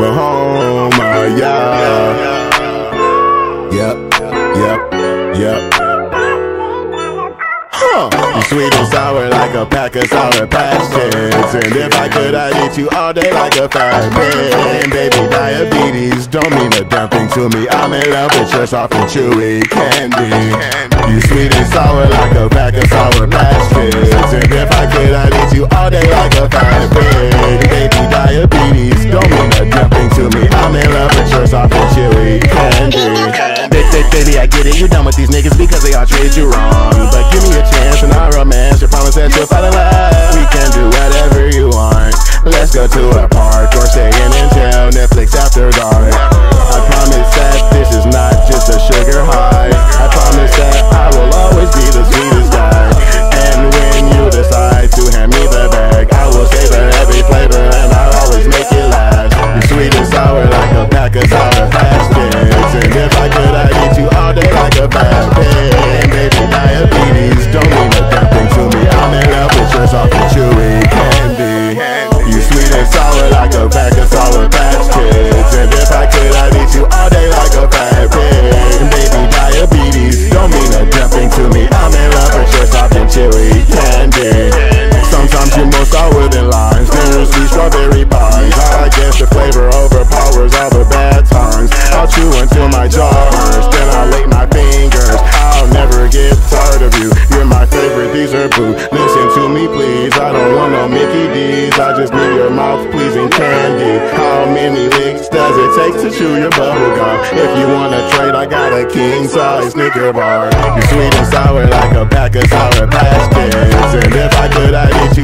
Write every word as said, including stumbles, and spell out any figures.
Oklahoma, yeah. Yep, yep, yep. Huh. Sweet and sour like a pack of Sour Patch Kids. And if I could, I'd eat you all day like a fat man. And baby, diabetes don't mean a damn thing to me. I'm in love with your soft and chewy candy. You sweet and sour like a pack of Sour Patch Kids. And if I could, I'd eat you all day like a fat man. Baby, diabetes don't mean a damn thing to me. I'm in love with your soft and chewy candy. Baby, I get it, you done with these niggas because they all treat you wrong. But give me a chance and I'll romance your promise that you'll fall in love. We can do whatever you want. Let's go to a park or stay in and chill, Netflix after dark. I promise that this is not just a sugar high. I promise that I will always be the sweetest guy. And when you decide to hand me the bag, I will savor every flavor and I'll always make it last. You're sweet and sour like a pack of Sour Patch Kids. And if I could, I'd eat you all day like a bad pig. Baby, diabetes don't mean a damn thing to me. I'm in love with your soft and chewy candy. You sweet and sour like a pack of Sour Patch Kids. And if I could, I'd eat you all day like a bad pig. Baby, diabetes don't mean a damn thing to me. I'm in love with your soft and chewy candy. Sometimes you're more sour than limes. There's these strawberry pies. I guess the flavor overpowers all the bad times. I'll chew until my jaw hurts, then I'll lick my fingers. I'll never get tired of you. You're my favorite, these are blue. Listen to me please, I don't want no Mickey D's. I just need your mouth-pleasing candy. How many licks does it take to chew your bubble gum? If you wanna trade, I got a king-size Snicker bar. You're sweet and sour like a pack of Sour Patch Kids. And if I could, I'd eat you